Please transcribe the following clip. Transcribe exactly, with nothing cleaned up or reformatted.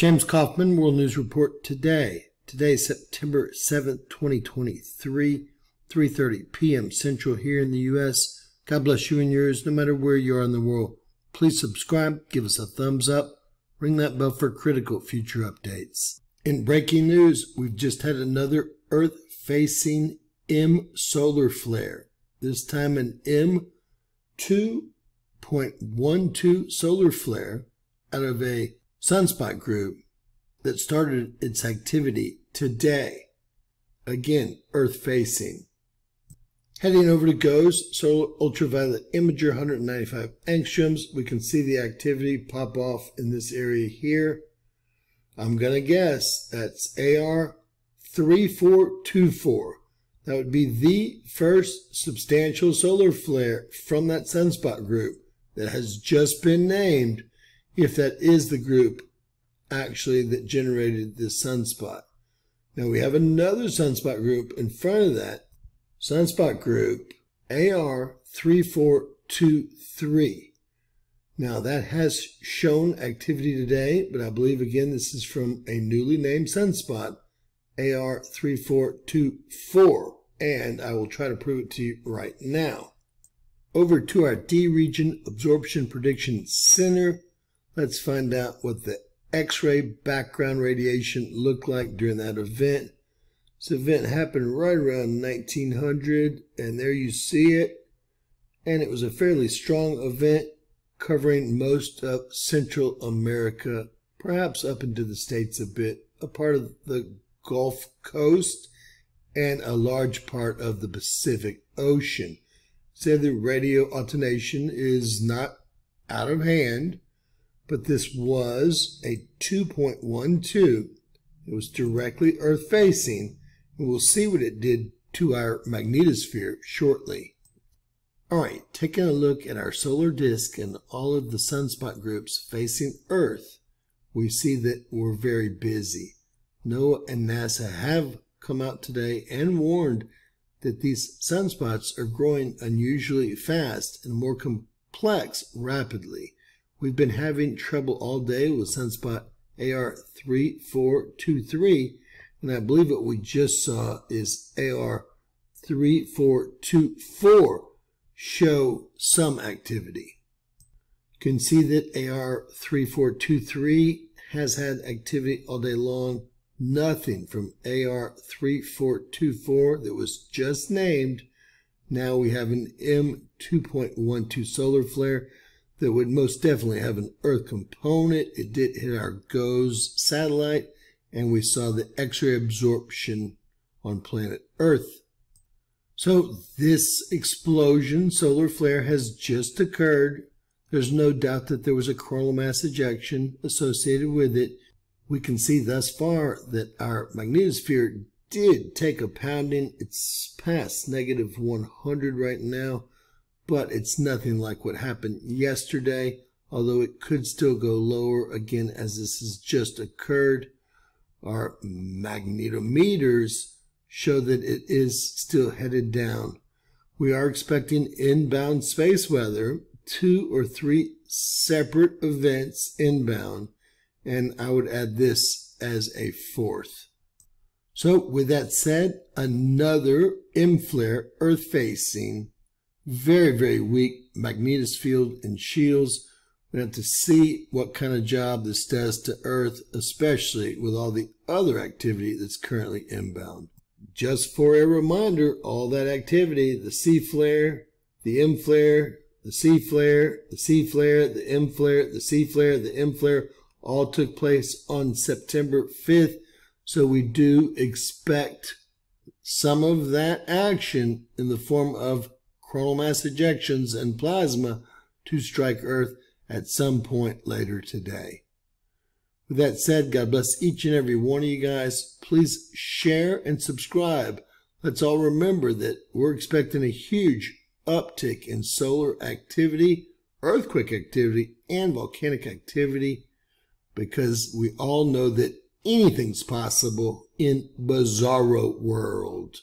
James Kaufman, World News Report today. Today, September seventh, twenty twenty-three, three thirty p m Central here in the U S God bless you and yours, no matter where you are in the world. Please subscribe, give us a thumbs up, ring that bell for critical future updates. In breaking news, we've just had another Earth-facing M solar flare, this time an M two point one two solar flare out of a sunspot group that started its activity today. Again, Earth-facing. Heading over to GOES, solar ultraviolet imager, one hundred ninety-five angstroms. We can see the activity pop off in this area here. I'm going to guess that's A R thirty-four twenty-four. That would be the first substantial solar flare from that sunspot group that has just been named, if that is the group actually that generated this sunspot. Now we have another sunspot group in front of that sunspot group, A R thirty-four twenty-three. Now that has shown activity today, but I believe again this is from a newly named sunspot, A R thirty-four twenty-four, and I will try to prove it to you right now. Over to our D region absorption prediction center. Let's find out what the X-ray background radiation looked like during that event. This event happened right around nineteen hundred, and there you see it. And it was a fairly strong event covering most of Central America, perhaps up into the States a bit, a part of the Gulf Coast, and a large part of the Pacific Ocean. So the radio alternation is not out of hand, but this was a two point one two. It was directly Earth-facing. We'll see what it did to our magnetosphere shortly. All right, taking a look at our solar disk and all of the sunspot groups facing Earth, we see that we're very busy. NOAA and NASA have come out today and warned that these sunspots are growing unusually fast and more complex rapidly. We've been having trouble all day with sunspot A R thirty-four twenty-three. And I believe what we just saw is A R thirty-four twenty-four show some activity. You can see that A R thirty-four twenty-three has had activity all day long. Nothing from A R thirty-four twenty-four that was just named. Now we have an M two point one two solar flare that would most definitely have an Earth component. It did hit our GOES satellite, and we saw the X-ray absorption on planet Earth. So this explosion solar flare has just occurred. There's no doubt that there was a coronal mass ejection associated with it. We can see thus far that our magnetosphere did take a pounding. It's past negative one hundred right now, but it's nothing like what happened yesterday, although it could still go lower again as this has just occurred. Our magnetometers show that it is still headed down. We are expecting inbound space weather, two or three separate events inbound, and I would add this as a fourth. So with that said, another M-flare Earth-facing, very, very weak magnetofield and shields. We have to see what kind of job this does to Earth, especially with all the other activity that's currently inbound. Just for a reminder, all that activity, the C flare, the M flare, the C flare, the C flare, the M flare, the C flare, the M flare, all took place on September fifth. So we do expect some of that action in the form of coronal mass ejections and plasma to strike Earth at some point later today. With that said, God bless each and every one of you guys. Please share and subscribe. Let's all remember that we're expecting a huge uptick in solar activity, earthquake activity, and volcanic activity, because we all know that anything's possible in Bizarro World.